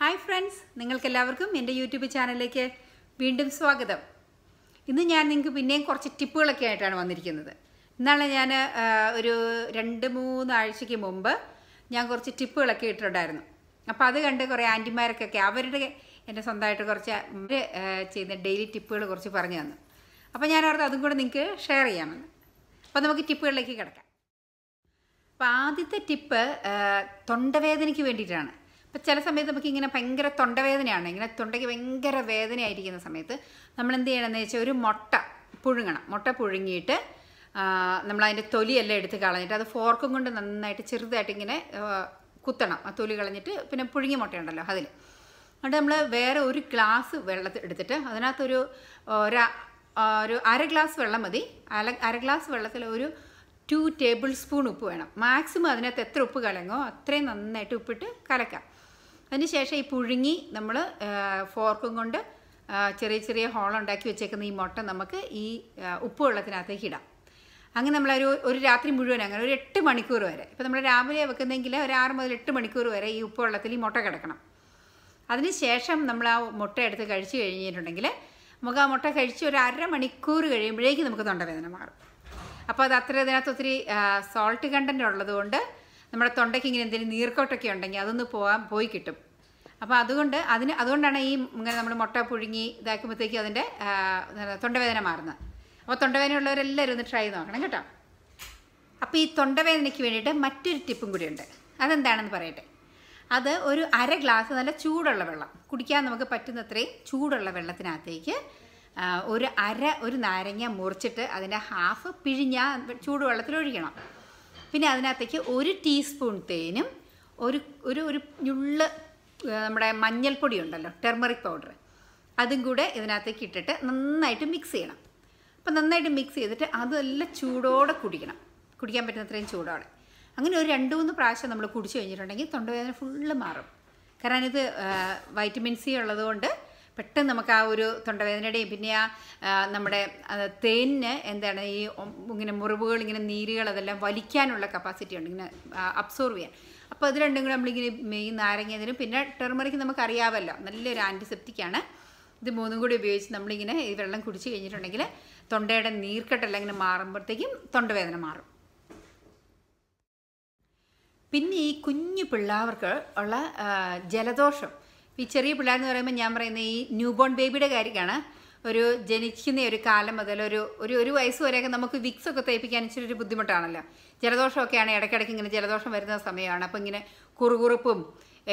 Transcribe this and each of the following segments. Hi friends, welcome to my YouTube channel. Today I am going to show you some tips. ചില സമയത്ത് നമുക്ക് ഇങ്ങനെ ഭയങ്കര തൊണ്ടവേദനയാണ് ഇങ്ങനെ തൊണ്ടയ്ക്ക് ഭയങ്കര വേദനയായിരിക്കുന്ന സമയത്ത് നമ്മൾ എന്ത് ചെയ്യണമെന്ന് വെച്ചാൽ ഒരു മുട്ട പുഴുങ്ങണം മുട്ട പുഴുങ്ങിയിട്ട് നമ്മൾ അതിന്റെ തൊലിയെല്ലാം എടുത്ത് കളഞ്ഞിട്ട് അത് ഫോർക്കും കൊണ്ട് നന്നായിട്ട് ചെറുതായിട്ട് ഇങ്ങനെ കുത്തണം ആ തൊലി കളഞ്ഞിട്ട് പിന്നെ പുഴുങ്ങിയ മുട്ടയുണ്ടല്ലോ അതിൽ എന്നിട്ട് നമ്മൾ വേറെ ഒരു ഗ്ലാസ് വെള്ളം എടുത്തിട്ട് അതിനകത്ത് ഒരു അര ഗ്ലാസ് വെള്ളം മതി അര ഗ്ലാസ് വെള്ളത്തിൽ ഒരു 2 ടേബിൾസ്പൂൺ ഉപ്പ് വേണം മാക്സിമം അതിനകത്ത് എത്ര ഉപ്പ് കളങ്ങോ അത്രയും നന്നായിട്ട് ഉപ്പിട്ട് കലക്കാം അതിനുശേഷം ഈ പുഴുങ്ങി നമ്മൾ ഫോർക്കും കൊണ്ട് ചെറിയ ചെറിയ ഹോൾ ഉണ്ടാക്കി വെച്ചേക്കുന്ന ഈ മുട്ട നമുക്ക് ഈ ഉപ്പ് വെള്ളത്തിനകത്തേക്ക് ഇടാം അങ്ങനെ നമ്മൾ ഒരു രാത്രി മുഴുവൻ അങ്ങനെ ഒരു 8 മണിക്കൂർ വരെ ഇപ്പോൾ നമ്മൾ രാവിലെ വെക്കുന്നെങ്കിൽ ഒരു 6 മുതൽ 8 മണിക്കൂർ വരെ ഈ ഉപ്പ് വെള്ളത്തിൽ ഈ മുട്ട കിടക്കണം അതിനുശേഷം നമ്മൾ ആ മുട്ട എടുത്ത് കഴിച്ചു കഴിഞ്ഞിട്ടുണ്ടെങ്കിൽ നമുക്ക് ആ മുട്ട കഴിച്ച് ഒരു അര മണിക്കൂർ കഴിയുമ്പോഴേക്ക് നമുക്ക് തൊണ്ടവേദന മാറും അപ്പോൾ അത് അത്രയതിനകത്ത് ഒത്തിരി സോൾട്ട് കണ്ടന്റ് ഉള്ളതുകൊണ്ട് നമ്മുടെ തൊണ്ടയ്ക്ക് ഇങ്ങനെ എന്തെങ്കിലും നീർക്കോട്ടൊക്കെ ഉണ്ടെങ്കിൽ അതൊന്ന് പോയി കിട്ടും അപ്പോൾ അതുകൊണ്ടാണ് ഈ ഇങ്ങനെ നമ്മൾ മുട്ട പുഴുങ്ങി ഇതാക്കുമ്പോഴത്തേക്കും അതിൻ്റെ തൊണ്ടവേദന മാറുന്നത് അപ്പോൾ തൊണ്ടവേദന ഉള്ളവരെല്ലാവരും ഒന്ന് ട്രൈ നോക്കണം കേട്ടോ അപ്പോൾ ഈ തൊണ്ടവേദനയ്ക്ക് വേണ്ടിയിട്ട് മറ്റൊരു ടിപ്പും കൂടിയുണ്ട് അതെന്താണെന്ന് പറയട്ടെ അത് ഒരു അര ഗ്ലാസ് നല്ല ചൂടുള്ള വെള്ളം കുടിക്കാൻ നമുക്ക് പറ്റുന്നത്രയും ചൂടുള്ള വെള്ളത്തിനകത്തേക്ക് ഒരു നാരങ്ങ മുറിച്ചിട്ട് അതിൻ്റെ ഹാഫ് പിഴിഞ്ഞ ചൂടുവെള്ളത്തിൽ ഒഴിക്കണം പിന്നെ അതിനകത്തേക്ക് ഒരു ടീസ്പൂൺ തേനും ഒരു ഒരു ഒരു ഞുള്ള് നമ്മുടെ മഞ്ഞൾപ്പൊടി ഉണ്ടല്ലോ ടെർമറിക് പൗഡർ അതും കൂടെ ഇതിനകത്തേക്ക് ഇട്ടിട്ട് നന്നായിട്ട് മിക്സ് ചെയ്യണം അപ്പം നന്നായിട്ട് മിക്സ് ചെയ്തിട്ട് അതെല്ലാം ചൂടോടെ കുടിക്കണം കുടിക്കാൻ പറ്റുന്നത്രയും ചൂടോടെ അങ്ങനെ ഒരു 2-3 പ്രാവശ്യം നമ്മൾ കുടിച്ചു കഴിഞ്ഞിട്ടുണ്ടെങ്കിൽ തൊണ്ടവേദന ഫുള്ള് മാറും കാരണം ഇത് വൈറ്റമിൻ സി ഉള്ളതുകൊണ്ട് പെട്ടെന്ന് നമുക്ക് ആ ഒരു തൊണ്ടവേദനയുടെയും പിന്നെ ആ നമ്മുടെ തേനിന് എന്താണ് ഈ ഇങ്ങനെ മുറിവുകൾ ഇങ്ങനെ നീരുകൾ അതെല്ലാം വലിക്കാനുള്ള കപ്പാസിറ്റി ഉണ്ട് ഇങ്ങനെ അബ്സോർവ് ചെയ്യാൻ അപ്പോൾ അത് രണ്ടും കൂടെ നമ്മളിങ്ങനെ ഈ നാരങ്ങതിനും പിന്നെ ടെർമറിക്ക് നമുക്കറിയാമല്ലോ നല്ലൊരു ആൻറ്റിസെപ്റ്റിക്കാണ് ഇത് മൂന്നും കൂടി ഉപയോഗിച്ച് നമ്മളിങ്ങനെ ഈ വെള്ളം കുടിച്ച് കഴിഞ്ഞിട്ടുണ്ടെങ്കിൽ തൊണ്ടയുടെ നീർക്കെട്ടെല്ലാം ഇങ്ങനെ മാറുമ്പോഴത്തേക്കും തൊണ്ടവേദന മാറും പിന്നെ ഈ കുഞ്ഞു പിള്ളേർക്ക് ഉള്ള ജലദോഷം ഈ ചെറിയ പിള്ളേരെന്ന് പറയുമ്പോൾ ഞാൻ പറയുന്ന ഈ ന്യൂബോൺ ബേബിയുടെ കാര്യമാണ് ഒരു ജനിക്കുന്ന ഒരു കാലം മുതൽ ഒരു വയസ്സ് വരെയൊക്കെ നമുക്ക് വിക്സ് ഒക്കെ തയ്പ്പിക്കാൻ ഇച്ചിരി ഒരു ബുദ്ധിമുട്ടാണല്ലോ ജലദോഷമൊക്കെയാണ് ഇടയ്ക്കിടയ്ക്ക് ഇങ്ങനെ ജലദോഷം വരുന്ന സമയമാണ് അപ്പോൾ ഇങ്ങനെ കുറുകുറുപ്പും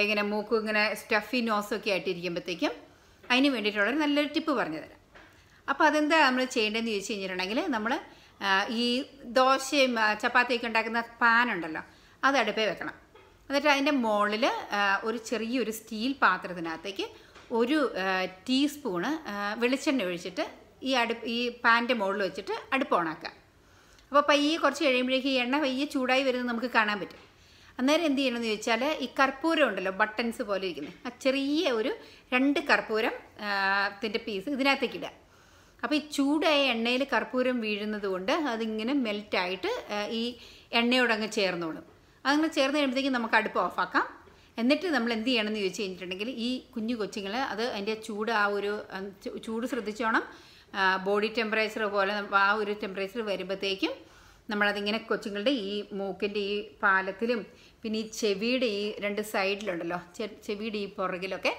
ഇങ്ങനെ മൂക്കും ഇങ്ങനെ സ്റ്റഫി നോസൊക്കെ ആയിട്ടിരിക്കുമ്പോഴത്തേക്കും അതിന് വേണ്ടിയിട്ടുള്ളൊരു നല്ലൊരു ടിപ്പ് പറഞ്ഞു തരാം അപ്പോൾ അതെന്താ നമ്മൾ ചെയ്യേണ്ടതെന്ന് ചോദിച്ചു കഴിഞ്ഞിട്ടുണ്ടെങ്കിൽ നമ്മൾ ഈ ദോശയും ചപ്പാത്തിയൊക്കെ ഉണ്ടാക്കുന്ന പാനുണ്ടല്ലോ അത് അടുപ്പേ വെക്കണം എന്നിട്ട് അതിൻ്റെ മുകളിൽ ഒരു ചെറിയൊരു സ്റ്റീൽ പാത്രത്തിനകത്തേക്ക് ഒരു ടീസ്പൂണ് വെളിച്ചെണ്ണ ഒഴിച്ചിട്ട് ഈ പാൻ്റെ മുകളിൽ വെച്ചിട്ട് അടുപ്പ് ഓണാക്കാം അപ്പോൾ പയ്യെ കുറച്ച് കഴിയുമ്പോഴേക്ക് ഈ എണ്ണ പയ്യെ ചൂടായി വരുന്നത് നമുക്ക് കാണാൻ പറ്റും അന്നേരം എന്ത് ചെയ്യണമെന്ന് ചോദിച്ചാൽ ഈ കർപ്പൂരം ഉണ്ടല്ലോ ബട്ടൺസ് പോലെ ഇരിക്കുന്നത് ആ ചെറിയ ഒരു 2 കർപ്പൂരത്തിൻ്റെ പീസ് ഇതിനകത്തേക്ക് ഇടുക അപ്പോൾ ഈ ചൂടായ എണ്ണയിൽ കർപ്പൂരം വീഴുന്നത് കൊണ്ട് അതിങ്ങനെ മെൽറ്റായിട്ട് ഈ എണ്ണയോടങ്ങ് ചേർന്നോളും അങ്ങനെ ചേർന്ന് കഴിയുമ്പോഴത്തേക്കും നമുക്ക് അടുപ്പ് ഓഫാക്കാം എന്നിട്ട് നമ്മൾ എന്ത് ചെയ്യണമെന്ന് ചോദിച്ചു കഴിഞ്ഞിട്ടുണ്ടെങ്കിൽ ഈ കുഞ്ഞു കൊച്ചുങ്ങൾ അതിൻ്റെ ചൂട് ശ്രദ്ധിച്ചോണം ബോഡി ടെമ്പറേച്ചർ പോലെ ആ ഒരു ടെമ്പറേച്ചർ വരുമ്പോഴത്തേക്കും നമ്മളതിങ്ങനെ കൊച്ചുങ്ങളുടെ ഈ മൂക്കിൻ്റെ ഈ പാലത്തിലും പിന്നെ ഈ ചെവിയുടെ ഈ 2 സൈഡിലുണ്ടല്ലോ ചെവിയുടെ ഈ പുറകിലൊക്കെ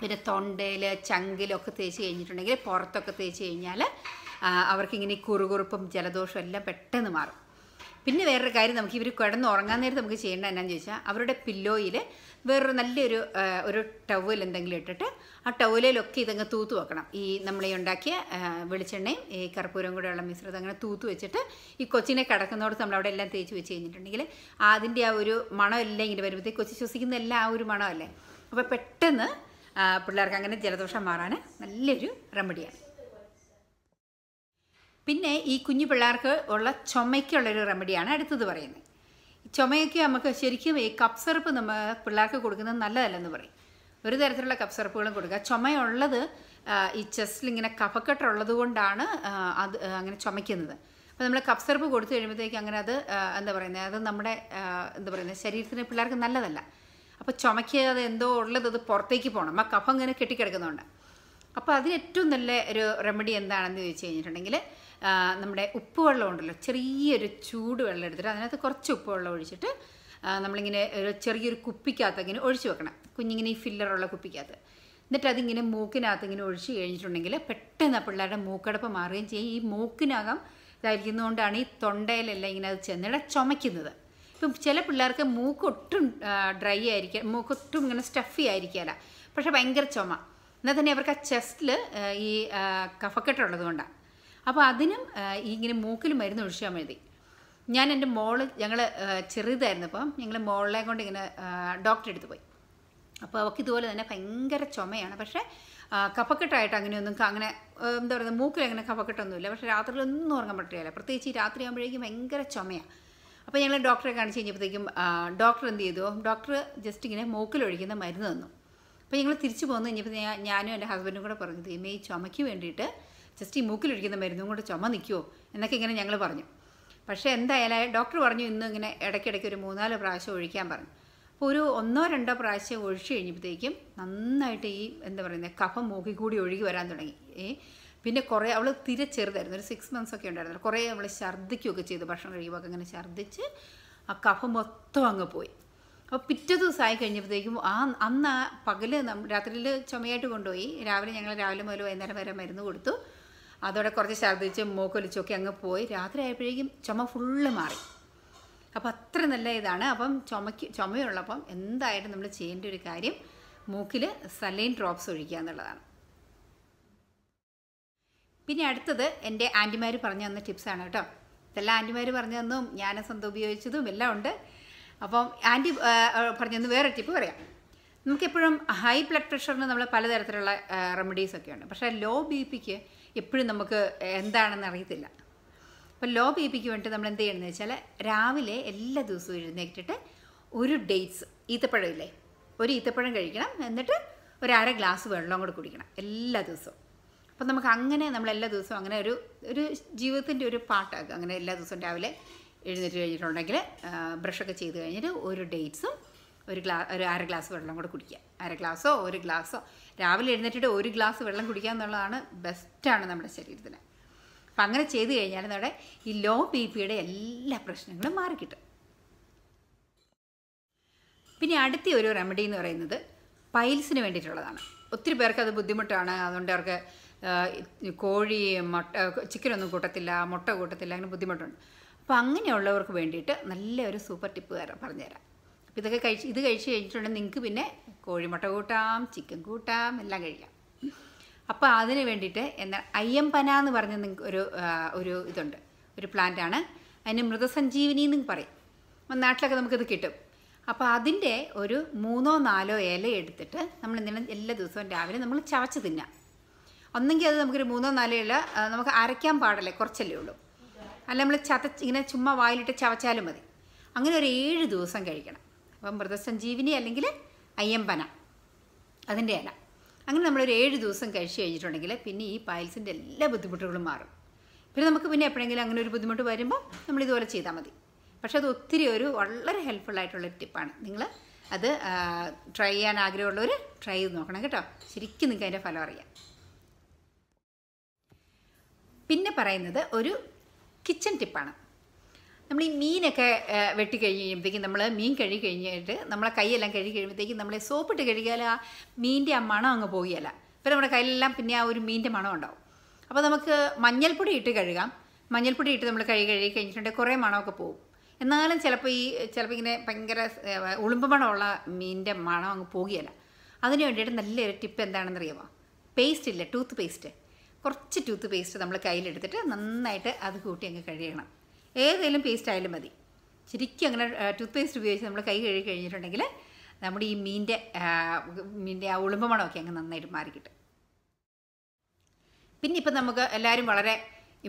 പിന്നെ തൊണ്ടയിൽ ചങ്കിലൊക്കെ തേച്ച് കഴിഞ്ഞിട്ടുണ്ടെങ്കിൽ പുറത്തൊക്കെ തേച്ച് കഴിഞ്ഞാൽ അവർക്കിങ്ങനെ കുറുകുറുപ്പും ജലദോഷവും എല്ലാം പെട്ടെന്ന് മാറും പിന്നെ വേറൊരു കാര്യം നമുക്ക് ഇവർ കിടന്ന് ഉറങ്ങാൻ നേരത്ത് നമുക്ക് ചെയ്യേണ്ടത് എന്നാന്ന് ചോദിച്ചാൽ അവരുടെ പില്ലോയിൽ വേറൊരു നല്ലൊരു ടവൽ എന്തെങ്കിലും ഇട്ടിട്ട് ആ ടവലിലൊക്കെ ഇതങ്ങ് തൂത്ത് വെക്കണം ഈ നമ്മളീ ഉണ്ടാക്കിയ വെളിച്ചെണ്ണയും ഈ കർപ്പൂരം കൂടെയുള്ള മിശ്രിതം അങ്ങനെ തൂത്ത് വെച്ചിട്ട് ഈ കൊച്ചിനെ കിടക്കുന്നോടത്ത് നമ്മൾ അവിടെ എല്ലാം തേച്ച് വെച്ച് കഴിഞ്ഞിട്ടുണ്ടെങ്കിൽ അതിൻ്റെ ആ ഒരു മണമെല്ലാം ഇങ്ങനെ വരുമ്പോഴത്തേക്ക് കൊച്ചി ശ്വസിക്കുന്ന എല്ലാം ആ ഒരു മണമല്ലേ അപ്പോൾ പെട്ടെന്ന് പിള്ളേർക്ക് അങ്ങനെ ജലദോഷം മാറാൻ നല്ലൊരു റെമഡിയാണ് പിന്നെ ഈ കുഞ്ഞു പിള്ളേർക്ക് ഉള്ള ചുമയ്ക്കുള്ളൊരു റെമഡിയാണ് അടുത്തത് പറയുന്നത് ചുമയൊക്കെ നമുക്ക് ശരിക്കും ഈ കപ്പ് സിറപ്പ് നമ്മൾ പിള്ളേർക്ക് കൊടുക്കുന്നത് നല്ലതല്ലെന്ന് പറയും ഒരു തരത്തിലുള്ള കപ്പ് സിറപ്പുകളും കൊടുക്കുക ചുമയുള്ളത് ഈ ചെസ്റ്റിലിങ്ങനെ കഫക്കെട്ടുള്ളത് കൊണ്ടാണ് അത് അങ്ങനെ ചുമയ്ക്കുന്നത് അപ്പോൾ നമ്മൾ കപ്പ് സിറപ്പ് കൊടുത്തു കഴിയുമ്പോഴത്തേക്ക് അങ്ങനെ അത് എന്താ പറയുന്നത് അത് നമ്മുടെ എന്താ പറയുന്നത് ശരീരത്തിന് പിള്ളേർക്ക് നല്ലതല്ല അപ്പോൾ ചുമയ്ക്കാതെ എന്തോ ഉള്ളത് അത് പുറത്തേക്ക് പോകണം, ആ കഫം ഇങ്ങനെ കെട്ടിക്കിടക്കുന്നുണ്ട്. അപ്പോൾ അതിന് ഏറ്റവും നല്ല ഒരു റെമഡി എന്താണെന്ന് ചോദിച്ചു കഴിഞ്ഞിട്ടുണ്ടെങ്കിൽ നമ്മുടെ ഉപ്പ് വെള്ളം ഉണ്ടല്ലോ, ചെറിയൊരു ചൂട് വെള്ളം എടുത്തിട്ട് അതിനകത്ത് കുറച്ച് ഉപ്പ് വെള്ളം ഒഴിച്ചിട്ട് നമ്മളിങ്ങനെ ഒരു ചെറിയൊരു കുപ്പിക്കകത്ത് ഇങ്ങനെ ഒഴിച്ച് വെക്കണം, കുഞ്ഞിങ്ങനെ ഈ ഫില്ലറുള്ള കുപ്പിക്കകത്ത്. എന്നിട്ട് അതിങ്ങനെ മൂക്കിനകത്ത് ഇങ്ങനെ ഒഴിച്ച് കഴിഞ്ഞിട്ടുണ്ടെങ്കിൽ പെട്ടെന്ന് ആ പിള്ളേരുടെ മൂക്കടപ്പ് മാറുകയും ചെയ്യും. ഈ മൂക്കിനകം ഇതായിരിക്കുന്നതുകൊണ്ടാണ് ഈ തൊണ്ടയിലെല്ലാം ഇങ്ങനെ അത് ചെന്നിട ചുമയ്ക്കുന്നത്. ഇപ്പം ചില പിള്ളേർക്ക് മൂക്കൊട്ടും ഡ്രൈ ആയിരിക്കുക, മൂക്കൊട്ടും ഇങ്ങനെ സ്റ്റഫി ആയിരിക്കുകയില്ല, പക്ഷേ ഭയങ്കര ചുമ. എന്നാൽ തന്നെ അവർക്ക് ആ ചെസ്റ്റിൽ ഈ കഫക്കെട്ടുള്ളത് കൊണ്ടാണ്. അപ്പോൾ അതിനും ഇങ്ങനെ മൂക്കിൽ മരുന്ന് ഒഴിച്ചാൽ മതി. ഞാൻ എൻ്റെ മോള്, ഞങ്ങൾ ചെറുതായിരുന്നപ്പം ഞങ്ങൾ മോളെ കൊണ്ട് ഇങ്ങനെ ഡോക്ടറെ അടുത്ത് പോയി. അപ്പോൾ അവൾക്ക് ഇതുപോലെ തന്നെ ഭയങ്കര ചുമയാണ്, പക്ഷേ കഫക്കെട്ടായിട്ട് അങ്ങനെയൊന്നും അങ്ങനെ എന്താ പറയുക, മൂക്കിൽ അങ്ങനെ കഫക്കെട്ടൊന്നുമില്ല, പക്ഷേ രാത്രിയിലൊന്നും ഉറങ്ങാൻ പറ്റുകയില്ല, പ്രത്യേകിച്ച് ഈ രാത്രി ആകുമ്പോഴേക്കും ഭയങ്കര ചുമയാണ്. അപ്പോൾ ഞങ്ങൾ ഡോക്ടറെ കാണിച്ച് കഴിഞ്ഞപ്പോഴത്തേക്കും ഡോക്ടർ എന്ത് ചെയ്തു, ഡോക്ടർ ജസ്റ്റ് ഇങ്ങനെ മൂക്കിലൊഴിക്കുന്ന മരുന്ന് തന്നു. അപ്പോൾ ഞങ്ങൾ തിരിച്ചു പോകുന്നു കഴിഞ്ഞപ്പോൾ ഞാനും എൻ്റെ ഹസ്ബൻഡും കൂടെ പറഞ്ഞു, ദൈവമേ ഈ ചുമയ്ക്ക് വേണ്ടിയിട്ട് ജസ്റ്റ് ഈ മൂക്കിലൊഴിക്കുന്ന മരുന്നും കൂടെ ചുമ നിൽക്കുമോ എന്നൊക്കെ ഇങ്ങനെ ഞങ്ങൾ പറഞ്ഞു. പക്ഷേ എന്തായാലും ഡോക്ടർ പറഞ്ഞു ഇന്ന് ഇങ്ങനെ ഇടയ്ക്കിടയ്ക്ക് ഒരു 3-4 പ്രാവശ്യം ഒഴിക്കാൻ പറഞ്ഞു. അപ്പോൾ ഒരു 1-2 പ്രാവശ്യം ഒഴിച്ച് കഴിഞ്ഞപ്പോഴത്തേക്കും നന്നായിട്ട് ഈ എന്താ പറയുന്നത് കഫം മൂക്കിൽ കൂടി ഒഴുകി വരാൻ തുടങ്ങി. പിന്നെ കുറേ അവൾ തിരെ ചെറുതായിരുന്നു, ഒരു 6 months ഒക്കെ ഉണ്ടായിരുന്നു. കുറേ അവൾ ഛർദ്ദിക്കുകയൊക്കെ ചെയ്തു, ഭക്ഷണം കഴിയുമ്പോൾ ഒക്കെ അങ്ങനെ ഛർദ്ദിച്ച് ആ കഫം മൊത്തം അങ്ങ് പോയി. അപ്പോൾ പിറ്റേ ദിവസമായി കഴിഞ്ഞപ്പോഴത്തേക്കും അന്ന് ആ പകൽ രാത്രിയിൽ ചുമയായിട്ട് കൊണ്ടുപോയി, രാവിലെ മുതൽ വൈകുന്നേരം വരെ മരുന്ന് കൊടുത്തു. അതോടെ കുറച്ച് ഛർദ്ദിച്ച് മൂക്കൊലിച്ചൊക്കെ അങ്ങ് പോയി. രാത്രി ആയപ്പോഴേക്കും ചുമ ഫുള്ള് മാറി. അപ്പം അത്ര നല്ല ഇതാണ്. അപ്പം ചുമയുള്ളപ്പം എന്തായാലും നമ്മൾ ചെയ്യേണ്ട ഒരു കാര്യം മൂക്കിൽ സലൈൻ ഡ്രോപ്സ് ഒഴിക്കുക എന്നുള്ളതാണ്. പിന്നെ അടുത്തത് എൻ്റെ ആൻറ്റിമാർ പറഞ്ഞു തന്ന ടിപ്സാണ് കേട്ടോ. ഇതെല്ലാം ആൻറ്റിമാർ പറഞ്ഞു തന്നും ഞാൻ സ്വന്തം ഉപയോഗിച്ചതും എല്ലാം ഉണ്ട്. അപ്പം ആൻറ്റി പറഞ്ഞു തന്നു വേറെ ടിപ്പ് പറയാം. നമുക്കെപ്പോഴും ഹൈ ബ്ലഡ് പ്രഷറിന് നമ്മൾ പലതരത്തിലുള്ള റെമഡീസൊക്കെ ഉണ്ട്, പക്ഷേ ലോ ബി പിക്ക് എപ്പോഴും നമുക്ക് എന്താണെന്ന് അറിയത്തില്ല. അപ്പോൾ ലോ ബി പിക്ക് വേണ്ടി നമ്മൾ എന്ത് ചെയ്യണമെന്ന് വെച്ചാൽ രാവിലെ എല്ലാ ദിവസവും എഴുന്നേറ്റിട്ട് ഒരു ഡേറ്റ്സ് ഈത്തപ്പഴമില്ലേ, ഒരു ഈത്തപ്പഴം കഴിക്കണം. എന്നിട്ട് ഒരു 1/2 ഗ്ലാസ് വെള്ളം കൂടെ കുടിക്കണം എല്ലാ ദിവസവും. അപ്പം നമുക്ക് അങ്ങനെ നമ്മൾ എല്ലാ ദിവസവും അങ്ങനെ ഒരു ജീവിതത്തിൻ്റെ ഒരു പാർട്ടാക്കുക. അങ്ങനെ എല്ലാ ദിവസവും രാവിലെ എഴുന്നേറ്റ് കഴിഞ്ഞിട്ടുണ്ടെങ്കിൽ ബ്രഷൊക്കെ ചെയ്ത് കഴിഞ്ഞിട്ട് ഒരു ഡേറ്റ്സും ഒരു 1/2 ഗ്ലാസ് വെള്ളം കൂടെ കുടിക്കുക. 1/2 ഗ്ലാസോ 1 ഗ്ലാസോ രാവിലെ എഴുന്നേറ്റിട്ട് 1 ഗ്ലാസ് വെള്ളം കുടിക്കുക എന്നുള്ളതാണ് ബെസ്റ്റാണ് നമ്മുടെ ശരീരത്തിന്. അപ്പം അങ്ങനെ ചെയ്ത് കഴിഞ്ഞാൽ നമ്മുടെ ഈ ലോ ബി പിയുടെ എല്ലാ പ്രശ്നങ്ങളും മാറിക്കിട്ടും. പിന്നെ അടുത്ത ഒരു റെമഡി എന്ന് പറയുന്നത് പൈൽസിന് വേണ്ടിയിട്ടുള്ളതാണ്. ഒത്തിരി പേർക്ക് അത് ബുദ്ധിമുട്ടാണ്, അതുകൊണ്ട് അവർക്ക് കോഴി ചിക്കനൊന്നും കൂട്ടത്തില്ല, മുട്ട കൂട്ടത്തില്ല, അങ്ങനെ ബുദ്ധിമുട്ടുണ്ട്. അപ്പോൾ അങ്ങനെയുള്ളവർക്ക് വേണ്ടിയിട്ട് നല്ലൊരു സൂപ്പർ ടിപ്പ് പറഞ്ഞുതരാം. അപ്പോൾ ഇത് കഴിച്ച് കഴിഞ്ഞിട്ടുണ്ടെങ്കിൽ നിങ്ങൾക്ക് പിന്നെ കോഴിമുട്ട കൂട്ടാം, ചിക്കൻ കൂട്ടാം, എല്ലാം കഴിക്കാം. അപ്പോൾ അതിന് വേണ്ടിയിട്ട് അയ്യമ്പന എന്ന് പറഞ്ഞ നിങ്ങൾക്ക് ഒരു ഇതുണ്ട്, ഒരു പ്ലാന്റാണ്. അതിന് മൃതസഞ്ജീവനി എന്ന് പറയും, നാട്ടിലൊക്കെ നമുക്കിത് കിട്ടും. അപ്പോൾ അതിൻ്റെ ഒരു 3-4 ഇല എടുത്തിട്ട് നമ്മൾ എന്തെങ്കിലും എല്ലാ ദിവസവും രാവിലെ നമ്മൾ ചവച്ച് തിന്നാം. ഒന്നെങ്കിൽ അത് നമുക്കൊരു 3-4 ഇല നമുക്ക് അരയ്ക്കാൻ പാടില്ലേ, കുറച്ചല്ലേ ഉള്ളൂ, അല്ല നമ്മൾ ഇങ്ങനെ ചുമ്മാ വായിലിട്ട് ചവച്ചാലും മതി. അങ്ങനെ ഒരു 7 ദിവസം കഴിക്കണം. അപ്പം മൃതസഞ്ജീവിനി അല്ലെങ്കിൽ അയ്യമ്പന അതിൻ്റെ ഇല അങ്ങനെ നമ്മളൊരു 7 ദിവസം കഴിച്ച് കഴിഞ്ഞിട്ടുണ്ടെങ്കിൽ പിന്നെ ഈ പൈൽസിൻ്റെ എല്ലാ ബുദ്ധിമുട്ടുകളും മാറും. പിന്നെ നമുക്ക് പിന്നെ എപ്പോഴെങ്കിലും അങ്ങനെ ഒരു ബുദ്ധിമുട്ട് വരുമ്പോൾ നമ്മളിതുപോലെ ചെയ്താൽ മതി. പക്ഷെ അത് ഒത്തിരി ഒരു വളരെ ഹെൽപ്ഫുള്ളായിട്ടുള്ളൊരു ടിപ്പാണ്. നിങ്ങൾ അത് ട്രൈ ചെയ്യാൻ ആഗ്രഹമുള്ളവർ ട്രൈ ചെയ്ത് നോക്കണം കേട്ടോ, ശരിക്കും നിങ്ങൾക്ക് അതിൻ്റെ ഫലം അറിയാം. പിന്നെ പറയുന്നത് ഒരു കിച്ചൺ ടിപ്പാണ്. നമ്മൾ ഈ മീനൊക്കെ വെട്ടി കഴിഞ്ഞ് കഴിയുമ്പോഴത്തേക്കും നമ്മൾ മീൻ കഴുകി കഴിഞ്ഞിട്ട് നമ്മളെ കൈയെല്ലാം കഴുകി കഴിയുമ്പോഴത്തേക്കും നമ്മളെ സോപ്പിട്ട് കഴുകിയാൽ ആ മീൻ്റെ ആ മണം അങ്ങ് പോവുകയില്ല. ഇപ്പം നമ്മുടെ കയ്യിലെല്ലാം പിന്നെ ആ ഒരു മീൻ്റെ മണം ഉണ്ടാവും. അപ്പോൾ നമുക്ക് മഞ്ഞൾപ്പൊടി ഇട്ട് കഴുകാം. മഞ്ഞൾപ്പൊടി ഇട്ട് നമ്മൾ കഴുകി കഴിഞ്ഞിട്ടുണ്ടെങ്കിൽ കുറേ മണമൊക്കെ പോകും. എന്നാലും ചിലപ്പോൾ ഇങ്ങനെ ഭയങ്കര ഉളുമ്പ് മണമുള്ള മീൻ്റെ മണം അങ്ങ് പോകുകയില്ല. അതിന് വേണ്ടിയിട്ട് നല്ലൊരു ടിപ്പ് എന്താണെന്ന് അറിയാമോ? പേസ്റ്റ് ഇല്ല, ടൂത്ത് പേസ്റ്റ്, കുറച്ച് ടൂത്ത് പേസ്റ്റ് നമ്മൾ കയ്യിലെടുത്തിട്ട് നന്നായിട്ട് അത് കൂട്ടി അങ്ങ് കഴുകണം. ഏതെങ്കിലും പേസ്റ്റ് ആയാലും മതി. ശരിക്കും അങ്ങനെ ടൂത്ത് പേസ്റ്റ് ഉപയോഗിച്ച് നമ്മൾ കൈ കഴുകി കഴിഞ്ഞിട്ടുണ്ടെങ്കിൽ നമ്മുടെ ഈ മീൻ്റെ ആ ഉളുമ്പ് മണമൊക്കെ അങ്ങ് നന്നായിട്ട് മാറിക്കിട്ടും. പിന്നെ ഇപ്പം നമുക്ക് എല്ലാവരും വളരെ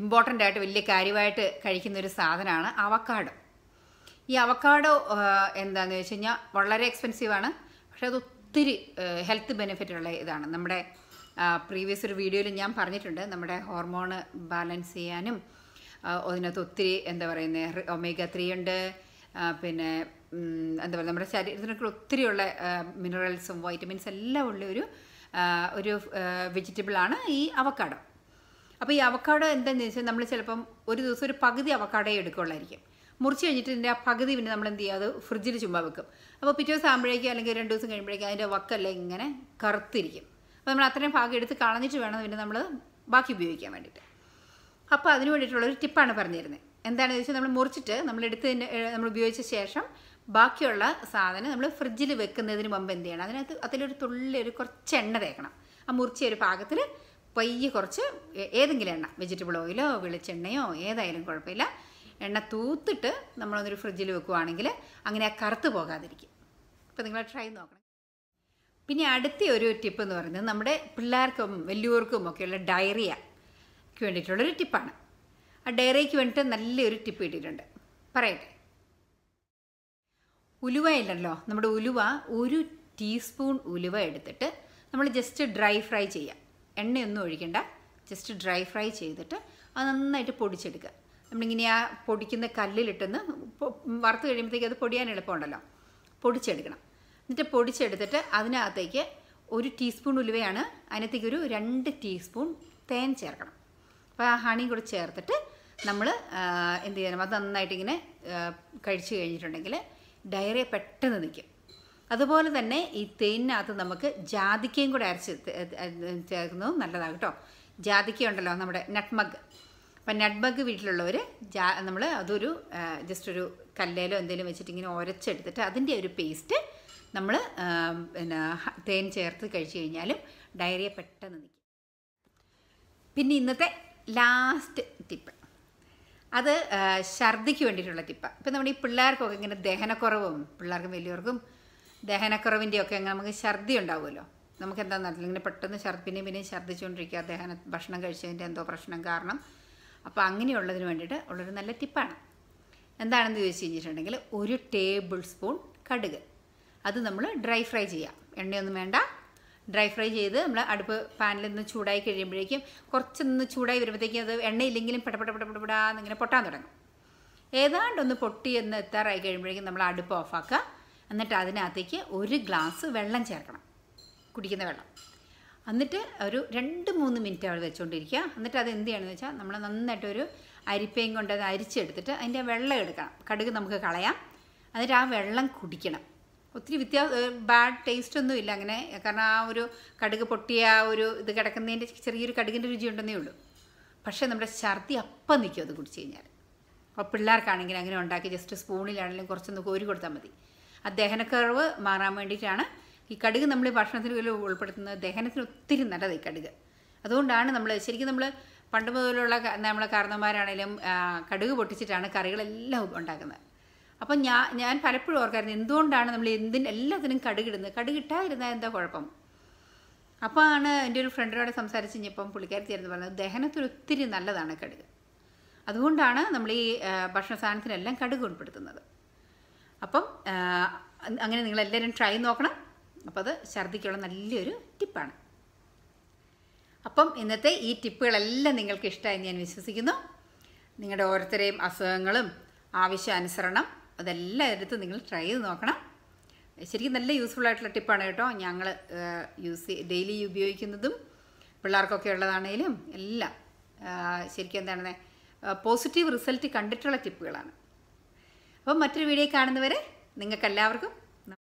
ഇമ്പോർട്ടൻ്റ് ആയിട്ട് വലിയ കാര്യമായിട്ട് കഴിക്കുന്നൊരു സാധനമാണ് അവക്കാഡോ. ഈ അവക്കാഡോ എന്താണെന്ന് വെച്ച് കഴിഞ്ഞാൽ വളരെ എക്സ്പെൻസീവാണ്, പക്ഷേ അത് ഒത്തിരി ഹെൽത്ത് ബെനിഫിറ്റുള്ള ഇതാണ്. നമ്മുടെ പ്രീവിയസ് ഒരു വീഡിയോയിൽ ഞാൻ പറഞ്ഞിട്ടുണ്ട്, നമ്മുടെ ഹോർമോണ് ബാലൻസ് ചെയ്യാനും അതിനകത്ത് ഒത്തിരി എന്താ പറയുന്നത് ഒമേഗ 3 ഉണ്ട്, പിന്നെ എന്താ നമ്മുടെ ശരീരത്തിനൊക്കെ ഒത്തിരിയുള്ള മിനറൽസും വൈറ്റമിൻസ് എല്ലാം ഉള്ള ഒരു വെജിറ്റബിളാണ് ഈ അവക്കാഡോ. അപ്പോൾ ഈ അവക്കാഡോ എന്താണെന്ന് വെച്ചാൽ നമ്മൾ ചിലപ്പം ഒരു ദിവസം ഒരു പകുതി അവക്കാഡോ എടുക്കുകയുള്ളായിരിക്കും. മുറിച്ച് കഴിഞ്ഞിട്ട് ഇതിൻ്റെ ആ പകുതി പിന്നെ നമ്മൾ എന്ത് ചെയ്യുക, അത് ഫ്രിഡ്ജിൽ ചുമ്മാ വെക്കും. അപ്പോൾ പിറ്റേ ദിവസം ആകുമ്പോഴേക്കും അല്ലെങ്കിൽ 2 ദിവസം കഴിയുമ്പോഴേക്കും അതിൻ്റെ വക്കല്ല ഇങ്ങനെ കറുത്തിരിക്കും. അപ്പോൾ നമ്മൾ അത്രയും ഭാഗം എടുത്ത് കളഞ്ഞിട്ട് വേണം പിന്നെ നമ്മൾ ബാക്കി ഉപയോഗിക്കാൻ വേണ്ടിയിട്ട്. അപ്പോൾ അതിന് വേണ്ടിയിട്ടുള്ളൊരു ടിപ്പാണ് പറഞ്ഞിരുന്നത്. എന്താണെന്ന് വെച്ചാൽ നമ്മൾ മുറിച്ചിട്ട് നമ്മൾ ഉപയോഗിച്ച ശേഷം ബാക്കിയുള്ള സാധനം നമ്മൾ ഫ്രിഡ്ജിൽ വെക്കുന്നതിന് മുമ്പ് എന്ത് ചെയ്യണം, അതിലൊരു തുള്ളി കുറച്ച് എണ്ണ തേക്കണം. ആ മുറിച്ച ഒരു പാകത്തിൽ പയ്യെ കുറച്ച് ഏതെങ്കിലും എണ്ണ, വെജിറ്റബിൾ ഓയിലോ വെളിച്ചെണ്ണയോ ഏതായാലും കുഴപ്പമില്ല, എണ്ണ തൂത്തിട്ട് നമ്മളൊന്നൊരു ഫ്രിഡ്ജിൽ വെക്കുകയാണെങ്കിൽ അങ്ങനെ ആ കറുത്ത് പോകാതിരിക്കും. അപ്പോൾ നിങ്ങൾ ട്രൈ നോക്കണം. പിന്നെ അടുത്ത ഒരു ടിപ്പ് എന്ന് പറയുന്നത് നമ്മുടെ പിള്ളേർക്കും വലിയവർക്കും ഒക്കെയുള്ള ഡയറിയക്ക് വേണ്ടിയിട്ടുള്ളൊരു ടിപ്പാണ്. ആ ഡയറിയക്ക് വേണ്ടിയിട്ട് നല്ലൊരു ടിപ്പ് കിട്ടിയിട്ടുണ്ട്, പറയട്ടെ. ഉലുവയില്ലല്ലോ, നമ്മുടെ ഉലുവ 1 ടീസ്പൂൺ ഉലുവ എടുത്തിട്ട് നമ്മൾ ജസ്റ്റ് ഡ്രൈ ഫ്രൈ ചെയ്യാം. എണ്ണയൊന്നും ഒഴിക്കണ്ട, ജസ്റ്റ് ഡ്രൈ ഫ്രൈ ചെയ്തിട്ട് അത് നന്നായിട്ട് പൊടിച്ചെടുക്കുക. നമ്മളിങ്ങനെ ആ പൊടിക്കുന്ന കല്ലിലിട്ടൊന്ന് വറുത്ത് കഴിയുമ്പോഴത്തേക്ക് അത് പൊടിയാൻ എളുപ്പമുണ്ടല്ലോ, പൊടിച്ചെടുക്കണം. എന്നിട്ട് പൊടിച്ചെടുത്തിട്ട് അതിനകത്തേക്ക് 1 ടീസ്പൂൺ ഉലുവയാണ്, അതിനകത്തേക്ക് ഒരു 2 ടീസ്പൂൺ തേൻ ചേർക്കണം. അപ്പോൾ ആ ഹണിയും കൂടെ ചേർത്തിട്ട് നമ്മൾ എന്ത് ചെയ്യണം, അത് നന്നായിട്ടിങ്ങനെ കഴിച്ചു കഴിഞ്ഞിട്ടുണ്ടെങ്കിൽ ഡയറിയ പെട്ടെന്ന് നിൽക്കും. അതുപോലെ തന്നെ ഈ തേനിനകത്ത് നമുക്ക് ജാതിക്കയും കൂടെ അരച്ച് ചേർക്കുന്നതും നല്ലതാണ് കേട്ടോ. ജാതിക്ക ഉണ്ടല്ലോ നമ്മുടെ നട്ട്മഗ്. അപ്പം നട്ട്മഗ് വീട്ടിലുള്ളവർ നമ്മൾ അതൊരു ജസ്റ്റ് ഒരു കല്ലേലോ എന്തെങ്കിലും വെച്ചിട്ട് ഇങ്ങനെ ഉരച്ചെടുത്തിട്ട് അതിൻ്റെ ഒരു പേസ്റ്റ് നമ്മൾ പിന്നെ തേൻ ചേർത്ത് കഴിച്ചു കഴിഞ്ഞാലും ഡയറിയ പെട്ടെന്ന് നിൽക്കും. പിന്നെ ഇന്നത്തെ ലാസ്റ്റ് ടിപ്പ്, അത് ഛർദിക്ക് വേണ്ടിയിട്ടുള്ള ടിപ്പാണ്. ഇപ്പം നമ്മുടെ ഈ പിള്ളേർക്കൊക്കെ ഇങ്ങനെ ദഹനക്കുറവും, പിള്ളേർക്കും വലിയവർക്കും ദഹനക്കുറവിൻ്റെയൊക്കെ അങ്ങനെ നമുക്ക് ഛർദി ഉണ്ടാവുമല്ലോ. നമുക്ക് എന്താണെന്നറിയില്ല, ഇങ്ങനെ പെട്ടെന്ന് പിന്നെയും ഛർദിച്ചുകൊണ്ടിരിക്കുക, ഭക്ഷണം കഴിച്ചതിൻ്റെ എന്തോ പ്രശ്നം കാരണം. അപ്പോൾ അങ്ങനെയുള്ളതിന് വേണ്ടിയിട്ട് ഉള്ളൊരു നല്ല ടിപ്പാണ്. എന്താണെന്ന് ചോദിച്ചു കഴിഞ്ഞിട്ടുണ്ടെങ്കിൽ 1 ടേബിൾ സ്പൂൺ കടുക്, അത് നമ്മൾ ഡ്രൈ ഫ്രൈ ചെയ്യാം. എണ്ണയൊന്നും വേണ്ട, ഡ്രൈ ഫ്രൈ ചെയ്ത് നമ്മൾ അടുപ്പ് പാനിൽ നിന്ന് ചൂടായി കഴിയുമ്പോഴേക്കും കുറച്ചൊന്ന് ചൂടായി വരുമ്പോഴത്തേക്കും അത് എണ്ണയില്ലെങ്കിലും പെടപെടാന്നിങ്ങനെ പൊട്ടാൻ തുടങ്ങും. ഏതാണ്ടൊന്ന് പൊട്ടി എന്ന് എത്താറായി കഴിയുമ്പോഴേക്കും നമ്മൾ അടുപ്പ് ഓഫാക്കുക. എന്നിട്ട് അതിനകത്തേക്ക് 1 ഗ്ലാസ് വെള്ളം ചേർക്കണം, കുടിക്കുന്ന വെള്ളം. എന്നിട്ട് ഒരു 2-3 മിനിറ്റ് അവിടെ വെച്ചുകൊണ്ടിരിക്കുക. എന്നിട്ട് അത് എന്ത് ചെയ്യണമെന്ന് വെച്ചാൽ നമ്മൾ നന്നായിട്ടൊരു അരിപ്പയും കൊണ്ട് അത് അരിച്ചെടുത്തിട്ട് അതിൻ്റെ വെള്ളം എടുക്കണം. കടുക് നമുക്ക് കളയാം. എന്നിട്ട് ആ വെള്ളം കുടിക്കണം. ഒത്തിരി ബാഡ് ടേസ്റ്റ് ഒന്നും ഇല്ല അങ്ങനെ, കാരണം ആ ഒരു കടുക് പൊട്ടിയ ആ ഒരു ഇത് കിടക്കുന്നതിൻ്റെ ചെറിയൊരു കടുകിൻ്റെ രുചി ഉണ്ടെന്നേ ഉള്ളൂ. പക്ഷേ നമ്മുടെ ഛർദി അപ്പം നിൽക്കും അത് കുടിച്ച് കഴിഞ്ഞാൽ. അപ്പോൾ പിള്ളേർക്കാണെങ്കിൽ അങ്ങനെ ഉണ്ടാക്കി ജസ്റ്റ് സ്പൂണിലാണെങ്കിലും കുറച്ചൊന്ന് കോരി കൊടുത്താൽ മതി. ആ ദഹനക്കുറവ് മാറാൻ വേണ്ടിയിട്ടാണ് ഈ കടുക് നമ്മൾ ഭക്ഷണത്തിൽ ഉൾപ്പെടുത്തുന്നത്. ദഹനത്തിന് ഒത്തിരി നല്ലത് ഈ കടുക്. അതുകൊണ്ടാണ് നമ്മൾ ശരിക്കും പണ്ട് മുതലുള്ള നമ്മളെ കാരണന്മാരാണെങ്കിലും കടുക് പൊട്ടിച്ചിട്ടാണ് കറികളെല്ലാം ഉണ്ടാക്കുന്നത്. അപ്പം ഞാൻ പലപ്പോഴും ഓർക്കായിരുന്നു, എന്തുകൊണ്ടാണ് നമ്മൾ എല്ലാത്തിനും കടുകിടുന്നത്, കടുകിട്ടാതിരുന്നാൽ എന്താ കുഴപ്പം? അപ്പോൾ ആണ് എൻ്റെ ഒരു ഫ്രണ്ടിനോട് സംസാരിച്ച് കഴിഞ്ഞപ്പം പുള്ളിക്കാരി ചേർന്ന് പറഞ്ഞത്, ദഹനത്തിന് ഒത്തിരി നല്ലതാണ് കടുക്. അതുകൊണ്ടാണ് നമ്മൾ ഈ ഭക്ഷണ സാധനത്തിനെല്ലാം കടുക് ഉൾപ്പെടുത്തുന്നത്. അപ്പം അങ്ങനെ നിങ്ങളെല്ലാവരും ട്രൈ നോക്കണം. അപ്പോൾ അത് ഛർദിക്കുള്ള നല്ലൊരു ടിപ്പാണ്. അപ്പം ഇന്നത്തെ ഈ ടിപ്പുകളെല്ലാം നിങ്ങൾക്ക് ഇഷ്ടമായെന്ന് ഞാൻ വിശ്വസിക്കുന്നു. നിങ്ങളുടെ ഓരോരുത്തരെയും അസുഖങ്ങളും ആവശ്യാനുസരണം അതെല്ലാം എടുത്ത് നിങ്ങൾ ട്രൈ ചെയ്ത് നോക്കണം. ശരിക്കും നല്ല യൂസ്ഫുൾ ആയിട്ടുള്ള ടിപ്പാണ് കേട്ടോ. ഞങ്ങൾ ഡെയിലി ഉപയോഗിക്കുന്നതും പിള്ളേർക്കൊക്കെ ഉള്ളതാണേലും എല്ലാം ശരിക്കും എന്താണെന്നേ പോസിറ്റീവ് റിസൾട്ട് കണ്ടിട്ടുള്ള ടിപ്പുകളാണ്. അപ്പം മറ്റൊരു വീഡിയോ കാണുന്നവരെ നിങ്ങൾക്കെല്ലാവർക്കും